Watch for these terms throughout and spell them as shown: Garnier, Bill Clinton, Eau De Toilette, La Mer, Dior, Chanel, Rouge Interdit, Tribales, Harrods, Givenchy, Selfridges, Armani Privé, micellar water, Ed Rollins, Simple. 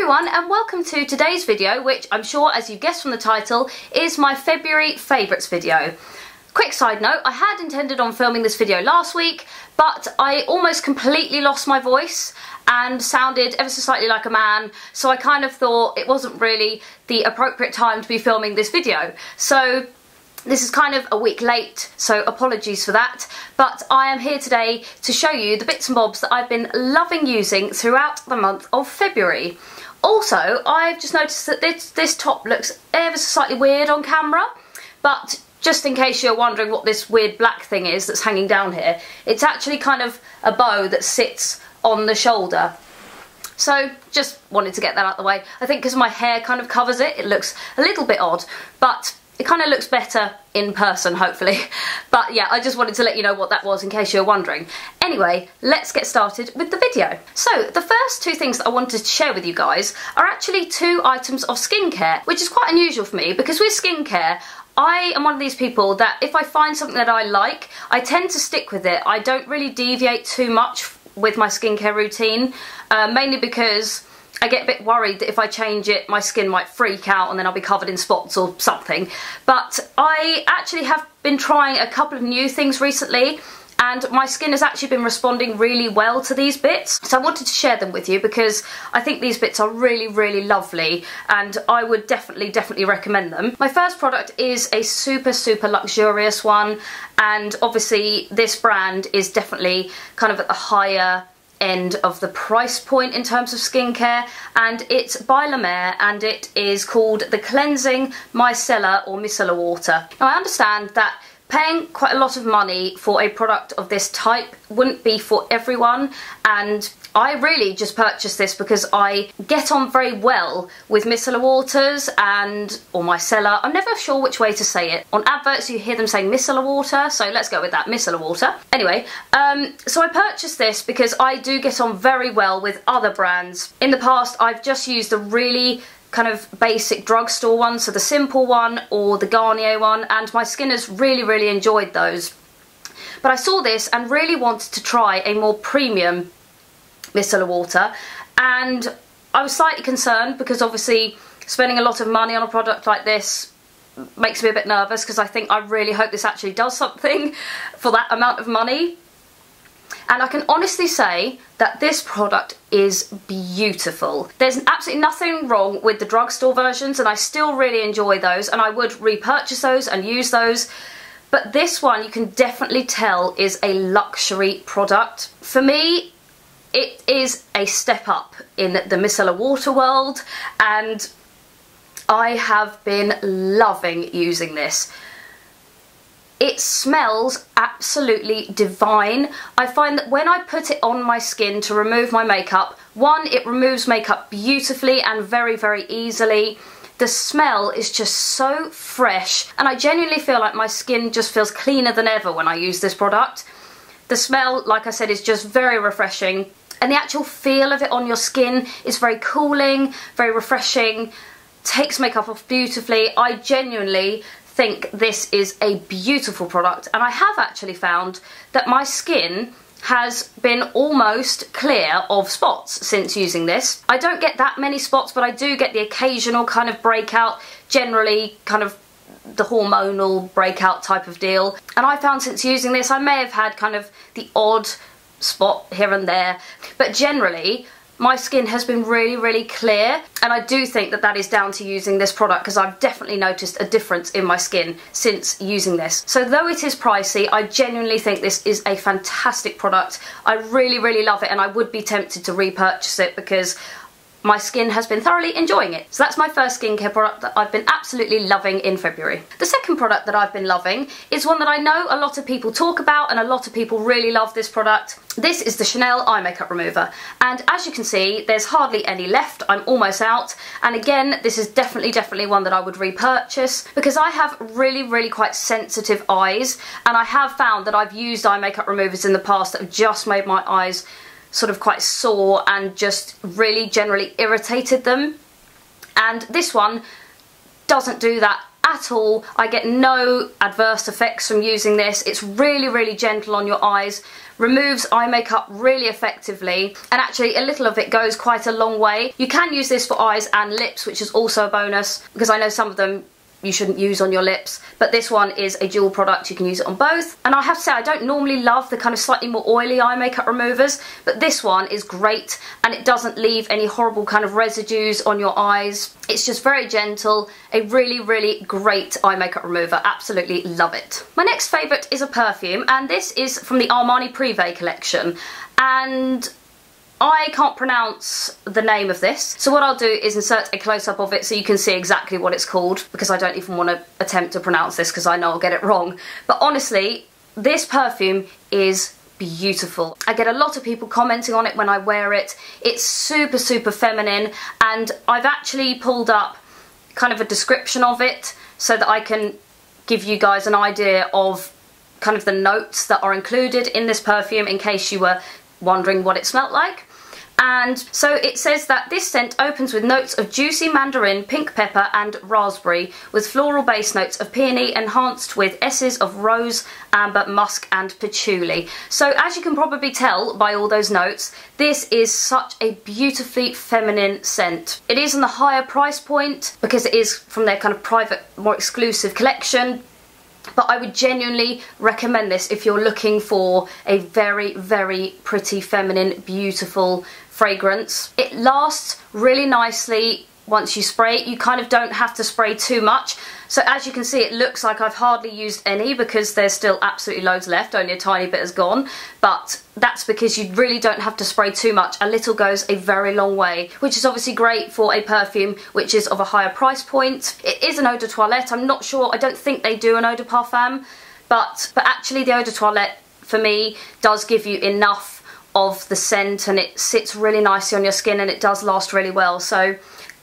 everyone and welcome to today's video, which I'm sure, as you guessed from the title, is my February favourites video. Quick side note, I had intended on filming this video last week, but I almost completely lost my voice and sounded ever so slightly like a man, so I kind of thought it wasn't really the appropriate time to be filming this video. So this is kind of a week late, so apologies for that, but I am here today to show you the bits and bobs that I've been loving using throughout the month of February. Also, I've just noticed that this top looks ever so slightly weird on camera, but just in case you're wondering what this weird black thing is that's hanging down here, it's actually kind of a bow that sits on the shoulder. So just wanted to get that out of the way. I think because my hair kind of covers it, it looks a little bit odd, but it kind of looks better in person, hopefully. But yeah, I just wanted to let you know what that was in case you're wondering. Anyway, let's get started with the video. So the first two things that I wanted to share with you guys are actually two items of skincare, which is quite unusual for me because with skincare, I am one of these people that if I find something that I like, I tend to stick with it. I don't really deviate too much with my skincare routine, mainly because I get a bit worried that if I change it, my skin might freak out and then I'll be covered in spots or something. But I actually have been trying a couple of new things recently and my skin has actually been responding really well to these bits. So I wanted to share them with you because I think these bits are really, really lovely and I would definitely recommend them. My first product is a super, super luxurious one, and obviously this brand is definitely kind of at the higher end of the price point in terms of skincare, and it's by La Mer and it is called the Cleansing Micellar or Micellar Water. Now I understand that paying quite a lot of money for a product of this type wouldn't be for everyone, and I really just purchased this because I get on very well with micellar waters or micellar. I'm never sure which way to say it. On adverts you hear them saying micellar water, so let's go with that, micellar water. Anyway, so I purchased this because I do get on very well with other brands. In the past I've just used a really kind of basic drugstore one, so the Simple one or the Garnier one, and my skin has really enjoyed those. But I saw this and really wanted to try a more premium micellar water, and I was slightly concerned because obviously spending a lot of money on a product like this makes me a bit nervous because I think I really hope this actually does something for that amount of money. And I can honestly say that this product is beautiful. There's absolutely nothing wrong with the drugstore versions, and I still really enjoy those and I would repurchase those and use those. But this one you can definitely tell is a luxury product. For me, it is a step up in the micellar water world and I have been loving using this. It smells absolutely divine. I find that when I put it on my skin to remove my makeup, one, it removes makeup beautifully and very easily. The smell is just so fresh, and I genuinely feel like my skin just feels cleaner than ever when I use this product. The smell, like I said, is just very refreshing, and the actual feel of it on your skin is very cooling, very refreshing, takes makeup off beautifully. I genuinely think this is a beautiful product, and I have actually found that my skin has been almost clear of spots since using this. I don't get that many spots, but I do get the occasional kind of breakout, generally kind of the hormonal breakout type of deal. And I found since using this I may have had kind of the odd spot here and there, but generally my skin has been really clear, and I do think that that is down to using this product because I've definitely noticed a difference in my skin since using this. So though it is pricey, I genuinely think this is a fantastic product. I really love it, and I would be tempted to repurchase it because my skin has been thoroughly enjoying it. So that's my first skincare product that I've been absolutely loving in February. The second product that I've been loving is one that I know a lot of people talk about, and a lot of people really love this product. This is the Chanel Eye Makeup Remover. And as you can see, there's hardly any left. I'm almost out. And again, this is definitely one that I would repurchase because I have really quite sensitive eyes. And I have found that I've used eye makeup removers in the past that have just made my eyes sort of quite sore and just really generally irritated them, and this one doesn't do that at all. I get no adverse effects from using this. It's really, really gentle on your eyes, removes eye makeup really effectively, and actually a little of it goes quite a long way. You can use this for eyes and lips, which is also a bonus, because I know some of them you shouldn't use on your lips, but this one is a dual product, you can use it on both. And I have to say, I don't normally love the kind of slightly more oily eye makeup removers, but this one is great, and it doesn't leave any horrible kind of residues on your eyes. It's just very gentle, a really, really great eye makeup remover. Absolutely love it. My next favourite is a perfume, and this is from the Armani Privé collection, and I can't pronounce the name of this, so what I'll do is insert a close-up of it so you can see exactly what it's called, because I don't even want to attempt to pronounce this because I know I'll get it wrong. But honestly, this perfume is beautiful. I get a lot of people commenting on it when I wear it. It's super, super feminine, and I've actually pulled up kind of a description of it so that I can give you guys an idea of kind of the notes that are included in this perfume in case you were wondering what it smelt like. And so it says that this scent opens with notes of juicy mandarin, pink pepper and raspberry, with floral base notes of peony enhanced with essences of rose, amber, musk and patchouli. So as you can probably tell by all those notes, this is such a beautifully feminine scent. It is on the higher price point because it is from their kind of private, more exclusive collection, but I would genuinely recommend this if you're looking for a very, very pretty, feminine, beautiful fragrance. It lasts really nicely once you spray it. You kind of don't have to spray too much. So as you can see, it looks like I've hardly used any because there's still absolutely loads left, only a tiny bit has gone. But that's because you really don't have to spray too much. A little goes a very long way, which is obviously great for a perfume which is of a higher price point. It is an eau de toilette. I'm not sure, I don't think they do an eau de parfum, but actually the eau de toilette for me does give you enough of the scent, and it sits really nicely on your skin, and it does last really well. So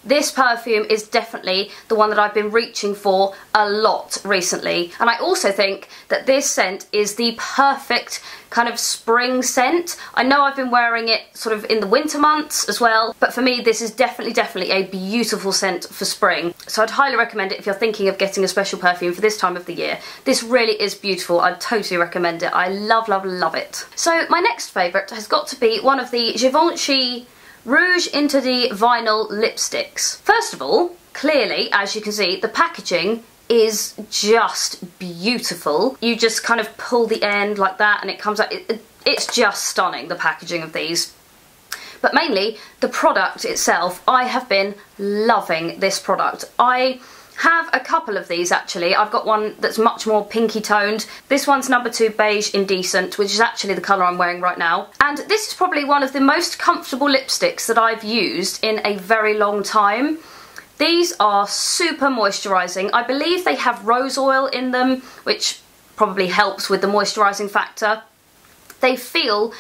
this perfume is definitely the one that I've been reaching for a lot recently. And I also think that this scent is the perfect kind of spring scent. I know I've been wearing it sort of in the winter months as well, but for me this is definitely a beautiful scent for spring. So I'd highly recommend it if you're thinking of getting a special perfume for this time of the year. This really is beautiful. I'd totally recommend it. I love, love, love it. So my next favourite has got to be one of the Givenchy Rouge Interdit Vinyl Lipsticks. First of all, clearly, as you can see, the packaging is just beautiful. You just kind of pull the end like that and it comes out. It's just stunning, the packaging of these. But mainly, the product itself, I have been loving this product. I have a couple of these actually. I've got one that's much more pinky toned. This one's number 2 Beige Indecent, which is actually the colour I'm wearing right now. And this is probably one of the most comfortable lipsticks that I've used in a very long time. These are super moisturising. I believe they have rose oil in them, which probably helps with the moisturising factor. They feel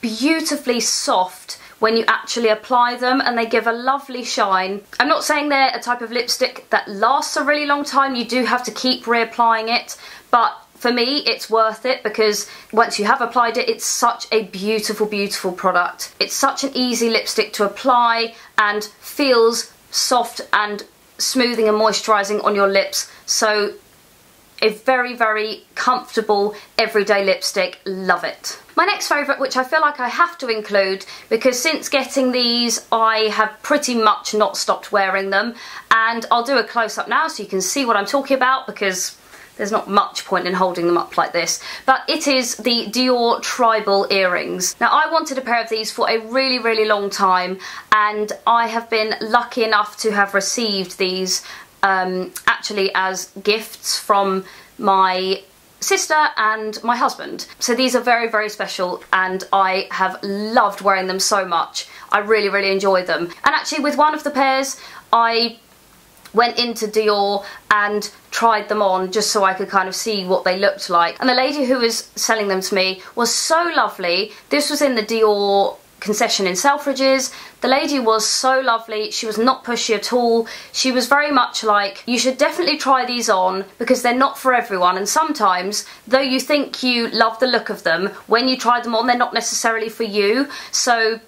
beautifully soft when you actually apply them, and they give a lovely shine. I'm not saying they're a type of lipstick that lasts a really long time. You do have to keep reapplying it, but for me it's worth it because once you have applied it, it's such a beautiful, beautiful product. It's such an easy lipstick to apply and feels soft and smoothing and moisturising on your lips. So a very, very comfortable everyday lipstick. Love it. My next favourite, which I feel like I have to include because since getting these I have pretty much not stopped wearing them, and I'll do a close-up now so you can see what I'm talking about because there's not much point in holding them up like this, but it is the Dior Tribal earrings. Now I wanted a pair of these for a really, really long time, and I have been lucky enough to have received these actually as gifts from my sister and my husband. So these are very, very special, and I have loved wearing them so much. I really, really enjoy them. And actually with one of the pairs I went into Dior and tried them on just so I could kind of see what they looked like, and the lady who was selling them to me was so lovely. This was in the Dior concession in Selfridges. The lady was so lovely. She was not pushy at all. She was very much like, you should definitely try these on because they're not for everyone, and sometimes though you think you love the look of them, when you try them on they're not necessarily for you. So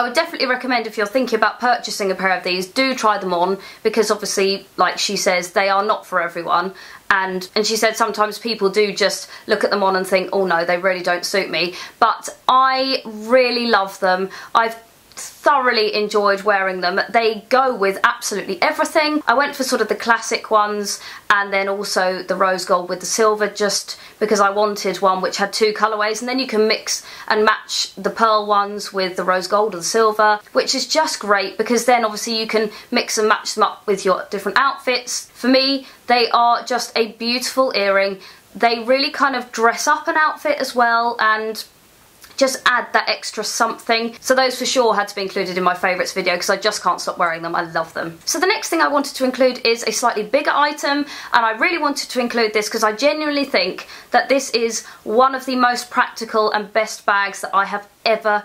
I would definitely recommend, if you're thinking about purchasing a pair of these, do try them on, because obviously, like she says, they are not for everyone. And she said sometimes people do just look at them on and think, oh no, they really don't suit me. But I really love them. I've thoroughly enjoyed wearing them. They go with absolutely everything. I went for sort of the classic ones and then also the rose gold with the silver, just because I wanted one which had two colorways, and then you can mix and match the pearl ones with the rose gold or the silver, which is just great, because then obviously you can mix and match them up with your different outfits. For me, they are just a beautiful earring. They really kind of dress up an outfit as well and just add that extra something. So those for sure had to be included in my favourites video, because I just can't stop wearing them. I love them. So the next thing I wanted to include is a slightly bigger item, and I really wanted to include this because I genuinely think that this is one of the most practical and best bags that I have ever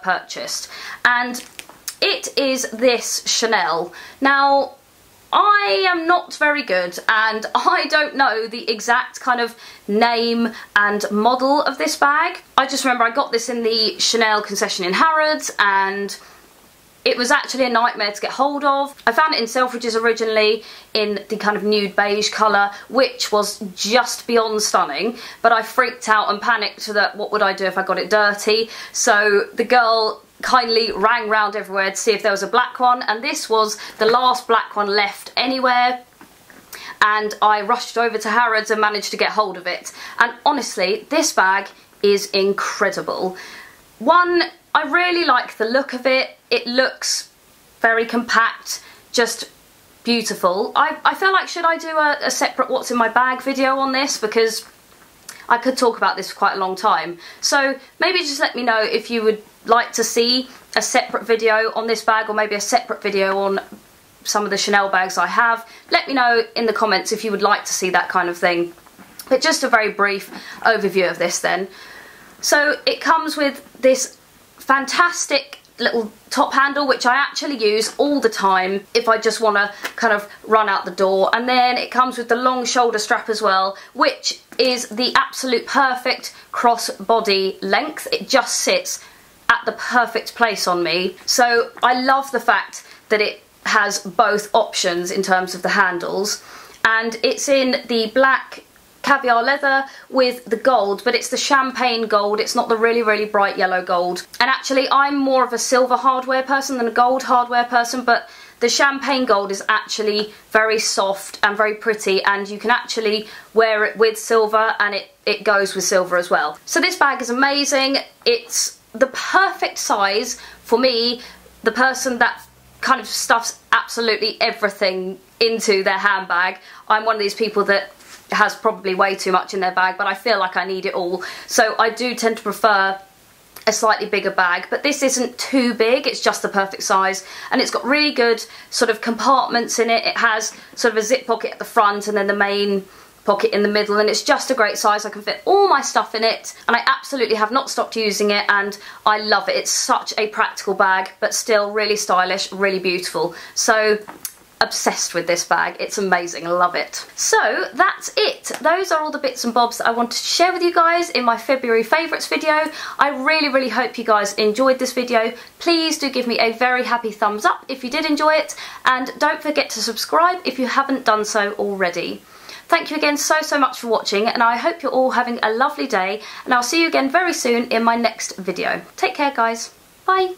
purchased, and it is this Chanel. Now, I am not very good, and I don't know the exact kind of name and model of this bag. I just remember I got this in the Chanel concession in Harrods, and it was actually a nightmare to get hold of. I found it in Selfridges originally in the kind of nude beige colour, which was just beyond stunning, but I freaked out and panicked that what would I do if I got it dirty. So the girl kindly rang round everywhere to see if there was a black one, and this was the last black one left anywhere, and I rushed over to Harrods and managed to get hold of it. And honestly, this bag is incredible. One, I really like the look of it. It looks very compact, just beautiful. I feel like, should I do a separate what's in my bag video on this, because I could talk about this for quite a long time. So maybe just let me know if you would like to see a separate video on this bag, or maybe a separate video on some of the Chanel bags I have. Let me know in the comments if you would like to see that kind of thing. But just a very brief overview of this then. So it comes with this fantastic little top handle, which I actually use all the time if I just want to kind of run out the door. And then it comes with the long shoulder strap as well, which is the absolute perfect cross body length. It just sits at the perfect place on me. So I love the fact that it has both options in terms of the handles, and it's in the black caviar leather with the gold, but it's the champagne gold. It's not the really bright yellow gold. And actually, I'm more of a silver hardware person than a gold hardware person, but the champagne gold is actually very soft and very pretty, and you can actually wear it with silver, and it goes with silver as well. So this bag is amazing. It's the perfect size for me, the person that kind of stuffs absolutely everything into their handbag. I'm one of these people that has probably way too much in their bag, but I feel like I need it all, so I do tend to prefer a slightly bigger bag. But this isn't too big, it's just the perfect size, and it's got really good sort of compartments in it. It has sort of a zip pocket at the front and then the main pocket in the middle, and it's just a great size. I can fit all my stuff in it, and I absolutely have not stopped using it, and I love it. It's such a practical bag, but still really stylish, really beautiful. So obsessed with this bag. It's amazing. I love it. So that's it. Those are all the bits and bobs that I wanted to share with you guys in my February favourites video. I really hope you guys enjoyed this video. Please do give me a very happy thumbs up if you did enjoy it, and don't forget to subscribe if you haven't done so already. Thank you again so much for watching, and I hope you're all having a lovely day, and I'll see you again very soon in my next video. Take care, guys. Bye.